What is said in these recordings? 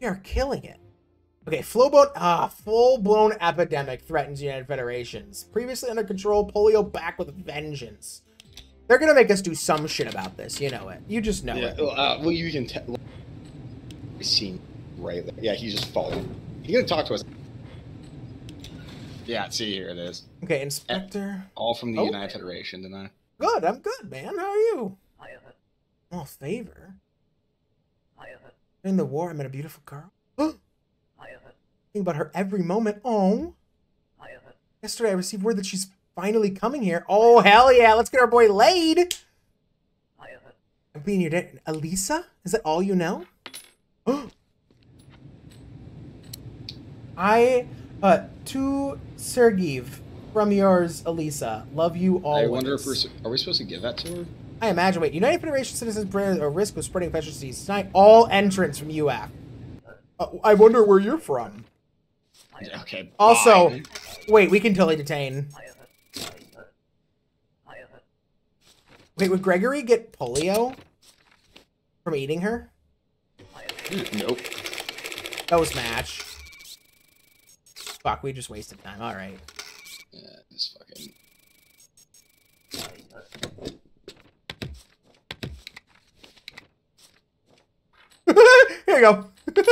We are killing it. Okay, Flowboat, full-blown epidemic threatens United Federations. Previously under control, polio back with vengeance. They're gonna make us do some shit about this. You know it. You just know it. Well, you can tell. Seen right there. Yeah, he's just falling. He's gonna talk to us. Yeah, see, here it is. Okay, Inspector. All from the United Federation, didn't I? Good, I'm good, man. How are you? Oh, favor? In the war, I met a beautiful girl. Think about her every moment. Oh. Yesterday, I received word that she's finally coming here. Oh, hell yeah. Let's get our boy laid. I'm being your date. Elisa? Is that all you know? To Sergiu, from yours, Elisa. Love you always. I wonder if we're... Are we supposed to give that to her? I imagine. Wait. United Federation citizens bring a risk of spreading infectious disease. Tonight, all entrants from UF. I wonder where you're from. Okay. Also, bye. Wait, we can totally detain. Wait, would Gregory get polio from eating her? Nope. That was match. Fuck, we just wasted time. All right. Yeah, just fucking... Here you go.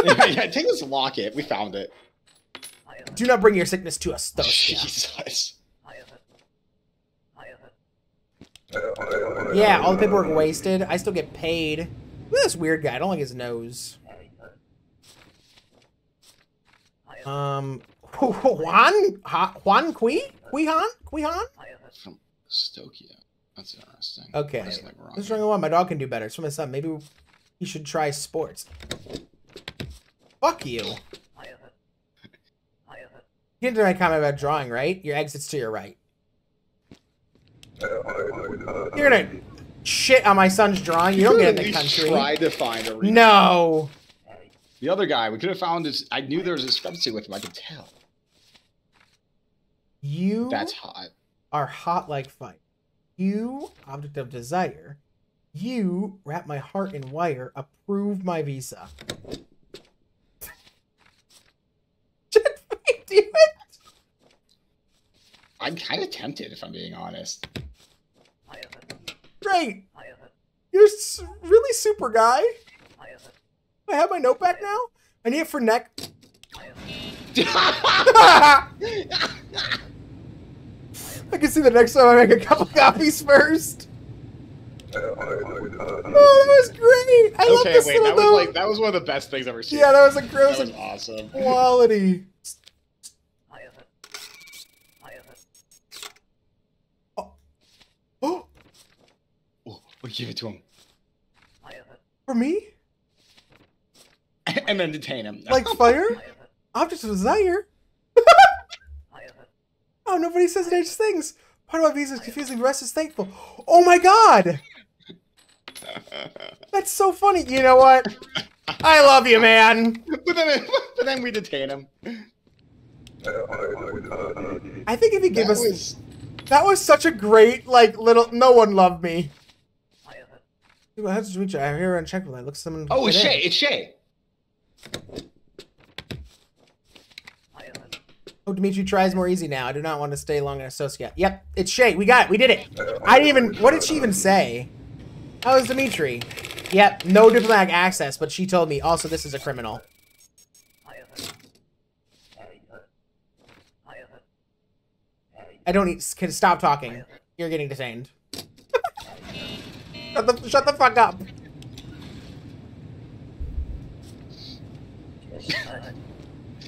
Yeah, take this locket. We found it. Do not bring your sickness to us, though. Jesus. Yeah, all the paperwork wasted. I still get paid. Look at this weird guy. I don't like his nose. Juan Quihan? From Stokia. That's interesting. Okay. What's wrong with one? My dog can do better. It's from my son. Maybe he should try sports. Fuck you. You didn't do my comment about drawing, right? Your exit's to your right. You're gonna shit on my son's drawing. You don't get in the country. Tried to find a reason. No. The other guy, we could have found his. I knew there was a discrepancy with him. I could tell. You. That's hot. Are hot like fire. You, object of desire. You wrap my heart in wire. Approve my visa. I'm kind of tempted, if I'm being honest. Great! You're really super guy. Do I have my note back now? I need it for next. I can see the next time I make a couple copies first. Oh, that was great! I love this little note. That was like, that was one of the best things I've ever seen. Yeah, that was a gross. That was awesome. Quality. We give it to him. For me? And then detain him. Like fire? Objects of desire? Oh, nobody says any things. Part of my visa is confusing, the rest is thankful. Oh my god! That's so funny. You know what? I love you, man. But then we detain him. I think if he gave us... That was such a great, like, little... No one loved me. Well, how did you reach out? I hear her on check. I look someone. Oh, it's Shay. It's Shay. Oh, Dimitri tries more easy now. I do not want to stay long in Associate. Yep, it's Shay. We got it. We did it. I didn't even. What did she even say? How is Dimitri? Yep, no diplomatic access, but she told me also this is a criminal. I don't need. Can stop talking. You're getting detained. Shut the fuck up.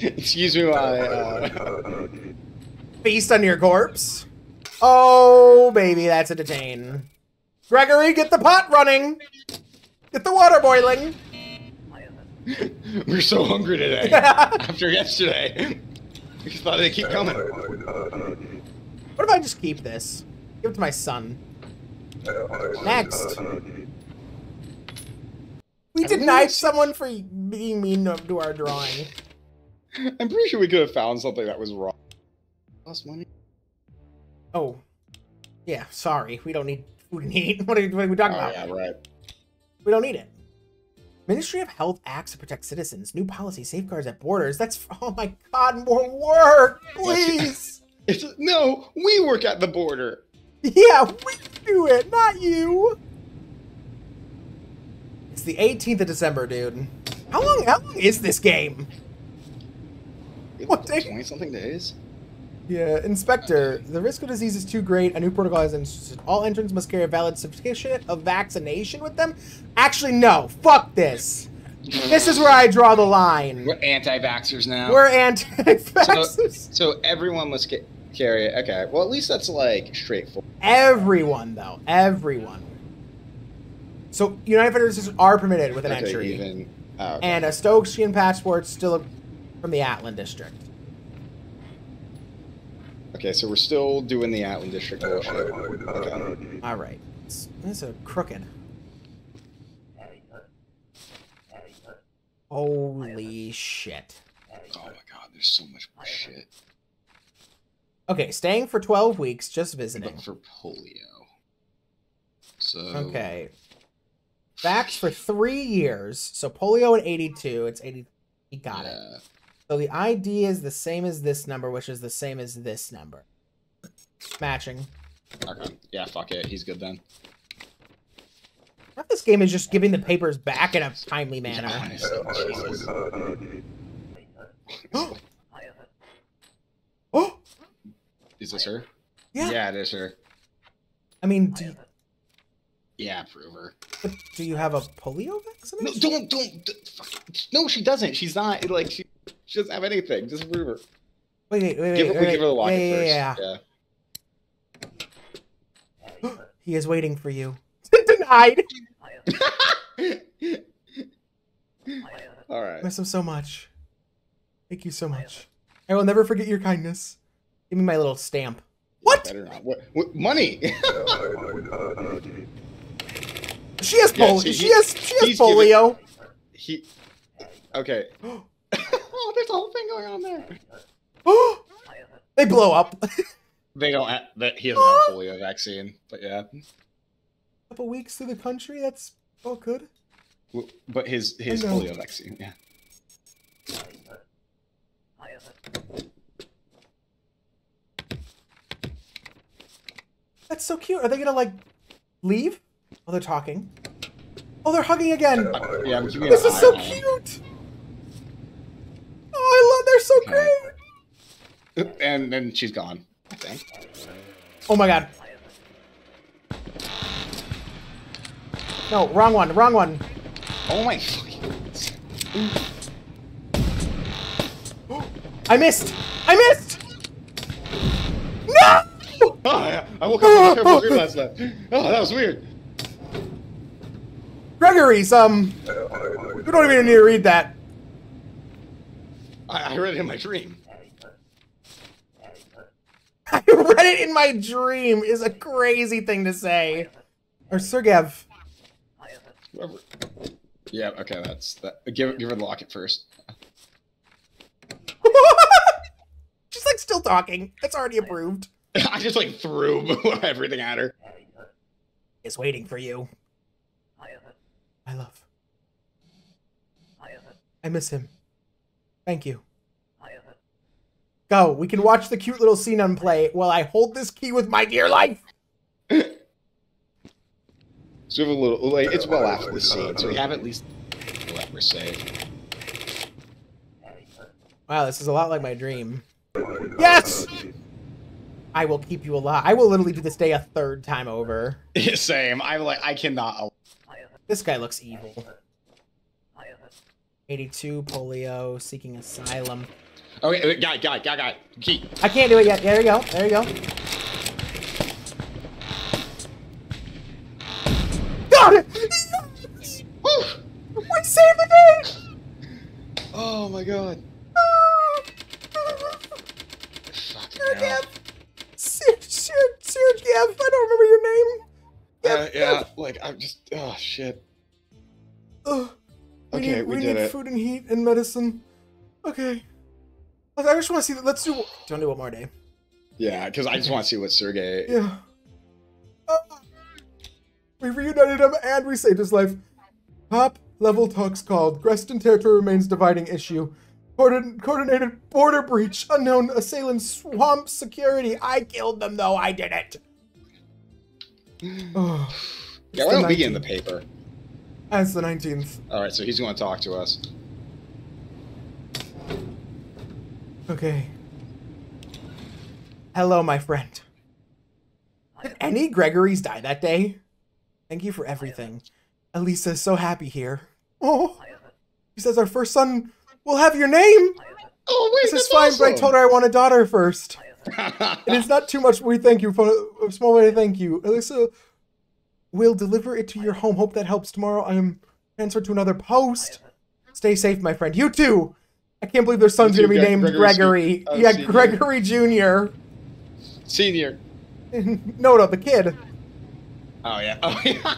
Excuse me while I... Feast on your corpse. Oh, baby, that's a detain. Gregory, get the pot running. Get the water boiling. We're so hungry today. After yesterday. We just thought they'd keep coming. What if I just keep this? Give it to my son. Next. We denied someone for being mean to our drawing. I'm pretty sure we could have found something that was wrong. Lost money. Oh. Yeah, sorry. We don't need food and heat. What are we talking about? Yeah, right. We don't need it. Ministry of Health acts to protect citizens. New policy safeguards at borders. That's, oh my god, more work, please. No, we work at the border. Yeah, we do it, not you. It's the 18th of December, dude. How long is this game? What, 20-something days? Yeah, Inspector, the risk of disease is too great. A new protocol has instituted. All interns must carry a valid certificate of vaccination with them. Actually, no. Fuck this. This is where I draw the line. We're anti-vaxxers now. We're anti-vaxxers. So everyone must carry it. Okay, well, at least that's, like, straightforward. Everyone, though. Everyone. So United Federations are permitted with an entry. Even, oh, okay. And a Stokian passport still from the Atlan District. Okay, so we're still doing the Atlan District bullshit. Okay. All right. That's a crooked. Holy shit. Oh my god, there's so much more shit. Okay, staying for 12 weeks, just visiting. But for polio. So... okay. Vax for 3 years. So polio in 82. It's 80. You got it. So the ID is the same as this number, which is the same as this number. Matching. Okay. Yeah, fuck it. He's good then. Not this game is just giving the papers back in a timely manner. Oh! Is this her? Yeah. Yeah, it is her. I mean, do you... yeah, prove her. But do you have a polio vaccination? No, don't. No, she doesn't. She's not. Like, she doesn't have anything. Just prove her. Wait, give her the locket first. Yeah. He is waiting for you. Denied. All right. I miss him so much. Thank you so much. I will never forget your kindness. Give me my little stamp. What? Better not. What? Money. She has polio. Yeah, she has polio. Okay. Oh, there's a whole thing going on there. Oh, they blow up. They don't. He doesn't have polio vaccine, but yeah. A couple weeks to the country. That's all good. Well, but his polio vaccine. Yeah. That's so cute. Are they gonna like leave? Oh, they're talking. Oh, they're hugging again. Yeah, this is so cute. Oh, I love. They're so great. And then she's gone. I think. Oh my god. No, wrong one. Oh my. I missed. No. Oh, yeah. I woke up in the room last night. Oh, that was weird. Gregory's, you don't even need to read that. I read it in my dream. I read it in my dream is a crazy thing to say. Or Sergev. Whoever. Yeah, okay, that's that. Give her the locket first. She's like still talking. It's already approved. I just like threw everything at her. Is waiting for you. My love. I miss him. Thank you. Go. We can watch the cute little scene unplay while I hold this key with my dear life. So we have a little. Like, it's well after the scene, so we have at least what we're saying. Wow, this is a lot like my dream. Yes. I will keep you alive. I will literally do this day a third time over. Same. I'm like, I cannot. This guy looks evil. 82, polio, seeking asylum. Oh, okay, got it. Key. I can't do it yet. There you go. Got it! We saved the day! Oh my god. Sergev. Sergev, I don't remember your name. Yeah, like, I'm just, oh, shit. Ugh. Okay, we did it. Food and heat and medicine. Okay. I just want to see, don't do one more day. Yeah, because I just want to see what Sergei... yeah. We reunited him and we saved his life. Pop, Level talks called. Greston territory remains dividing issue. Coordinated border breach. Unknown assailants. Swamp security. I killed them though. I did it. Oh, yeah, why don't we get in the paper? That's the 19th. All right, so he's going to talk to us. Okay. Hello, my friend. Did any Gregorys die that day? Thank you for everything. Elisa is so happy here. Oh, she says our first son will have your name. Oh, wait, this is fine, awesome. But I told her I want a daughter first. It is not too much. We thank you for a small way to thank you. Elisa will deliver it to your home. Hope that helps. Tomorrow I am transferred to another post. Stay safe, my friend. You too. I can't believe their son's going to be named Gregory. Yeah, senior. Gregory Jr. Senior. no, the kid. Oh, yeah. Oh, yeah.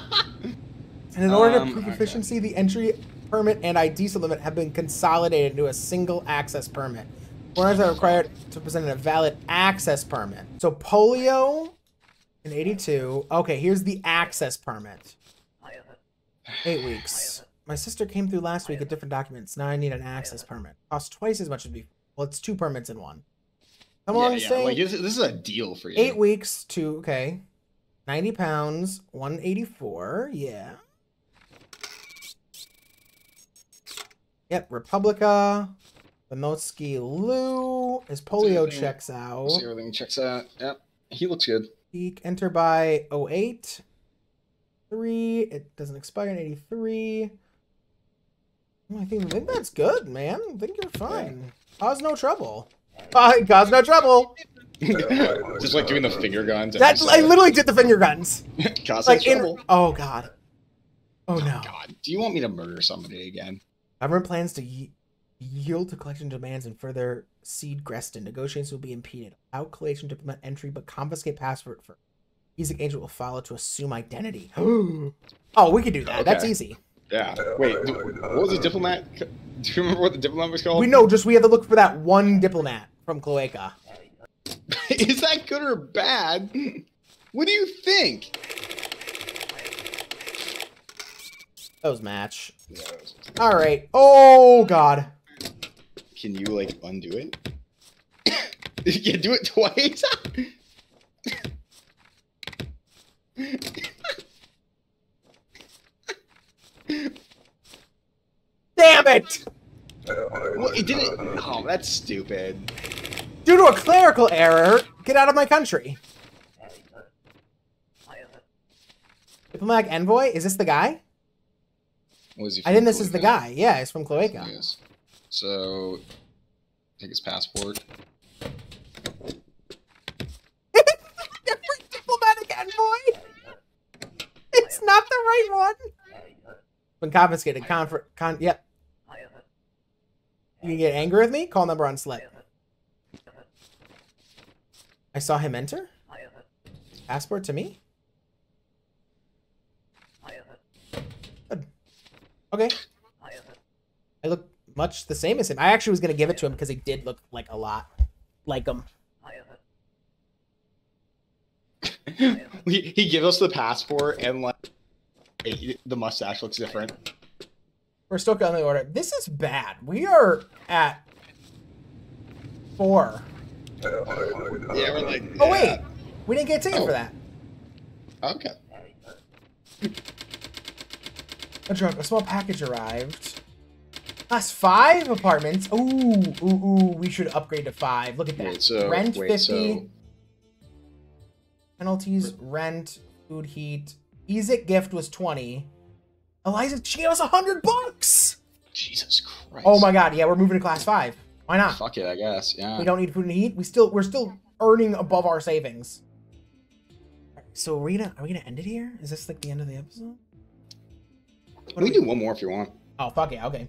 And in order to prove efficiency, the entry permit and ID sublimit have been consolidated into a single access permit. Foreigners are required to present a valid access permit. So polio in 82. Okay, here's the access permit. 8 weeks. My sister came through last week with different documents. Now I need an access permit. Costs twice as much as before. Well, it's 2 permits in one. Come on, yeah. Like, this is a deal for you. 8 weeks to, okay. 90 pounds, 184, yeah. Yep, Republica Venotsky Lou. His polio checks out. See, everything checks out. Yep, he looks good. Peak, enter by 08. 3, it doesn't expire in 83. I think that's good, man. I think you're fine. Cause no trouble. Cause no trouble. Just like doing the finger guns. I literally did the finger guns. Cause like, no trouble. Oh, God. Oh, no. God. Do you want me to murder somebody again? Government plans to yield to collection demands and further cede Greston. Negotiations will be impeded. Allow collation to permit entry, but confiscate passport for Ezic agent will follow to assume identity. Oh, we can do that. Okay. That's easy. Yeah. Wait, what was the diplomat? Do you remember what the diplomat was called? We know, just we have to look for that one diplomat from Cloaca. Is that good or bad? What do you think? Those match. Yeah, all right. Oh, God. Can you, like, undo it? You can do it twice? Damn it! Well, it didn't. Oh, that's stupid. Due to a clerical error, get out of my country. Diplomatic envoy? Is this the guy? Was he from Cloaca? This is the guy. Yeah, he's from Cloaca. He is. So, take his passport. Diplomatic envoy? It's not the right one. Been confiscated. Yep. You can get angry with me? Call number on slip. I saw him enter? Passport to me? Good. Okay. I look much the same as him. I actually was going to give it to him because he did look like a lot like him. He gives us the passport and like the mustache looks different. We're still on the order. This is bad. We are at 4. Yeah, we're like. Yeah. Oh wait, we didn't get a ticket for that. Okay. A small package arrived. Plus 5 apartments. Ooh. We should upgrade to 5. Look at that. Wait, so, rent 50. So... Penalties, rent, food, heat. Ezic gift was 20. Eliza, she gave us $100! Jesus Christ. Oh my God, yeah, we're moving to class 5. Why not? Fuck it, I guess, yeah. We don't need food and heat. We're still earning above our savings. So are we gonna end it here? Is this like the end of the episode? We can do one more if you want. Oh, fuck yeah, okay.